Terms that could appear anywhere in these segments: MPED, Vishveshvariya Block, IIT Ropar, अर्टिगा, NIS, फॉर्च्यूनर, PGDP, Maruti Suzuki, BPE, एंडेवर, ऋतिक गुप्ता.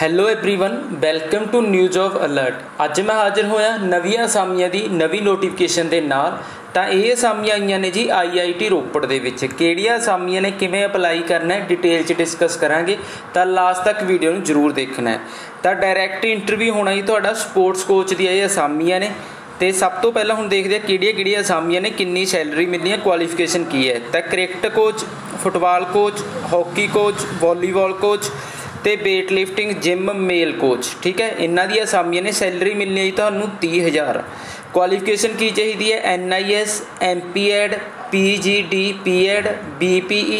Hello everyone, welcome to news of alert. अज मैं हाजिर होया नवी असामिया की नवी नोटिफिकेशन के नाल। तो ये असामिया आईया ने जी IIT रोपड़ दे विच। किहड़ियां असामिया ने किवें अप्लाई करना है डिटेल च डिस्कस करांगे, तो लास्ट तक वीडियो नूं जरूर देखना है। तो डायरैक्ट इंटरव्यू होना जी तुहाडा स्पोर्ट्स कोच दी ये असामिया ने। तो सब तो पहला हुण देखदे आ किहड़ियां असामिया ने कितनी सैलरी मिलनी है, क्वालिफिकेशन की है। तो cricket coach, football coach, hockey coach, volleyball coach तो weight lifting gym male coach, ठीक है। इन्हां दी असामियां ने सैलरी मिलनी है तुहानूं 30,000। क्वालिफिकेशन की चाहिए है NIS, MPED, PGDP, BPE।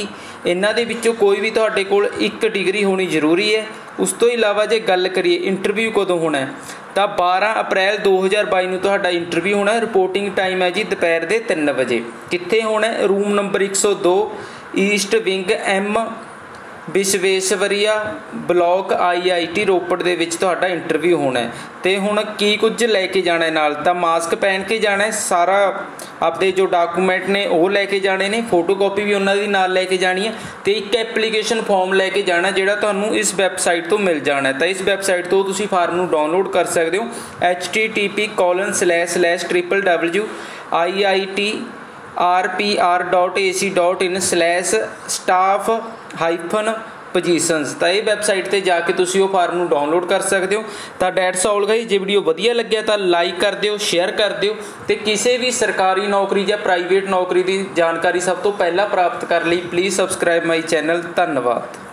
इन्हां दे विच्चों कोई भी तुहाडे कोल एक डिग्री होनी जरूरी है। उस तो इलावा जे गल करिए इंटरव्यू कदों होना है, तो 12 अप्रैल 2022 नूं तुहाडा इंटरव्यू होना है। रिपोर्टिंग टाइम है जी दोपहर के 3 बजे। कित्थे होना है? Room number 102 east wing M Visvesvaraya block IIT Ropar दे विच तुहाडा इंटरव्यू होना है। तो हुण की कुछ लैके जाना है नाल, तां मास्क पहन के जाना है, सारा आपदे जो डाकूमेंट ने वो लैके जाने ने, फोटोकॉपी भी उन्हां दी नाल लैके जानी है। तो एक एप्लीकेशन फॉर्म लैके जाना जिहड़ा तुहानूं इस वैबसाइट तो मिल जाना है। तो इस वैबसाइट तो तुसीं फार्म नूं डाउनलोड कर सकदे हो http://www.iitrpr.ac.in/staff-positions। तो यह वैबसाइट पर जाके तुम वो फार्म डाउनलोड कर सकते हो। तो डैट्स ऑल गाइस, जे वीडियो वधिया लगे तो लाइक कर दो, शेयर कर दो। तो किसी भी सरकारी नौकरी या प्राइवेट नौकरी की जानकारी सब तो पहला प्राप्त करने लिए प्लीज़ सब्सक्राइब माई चैनल। धन्यवाद।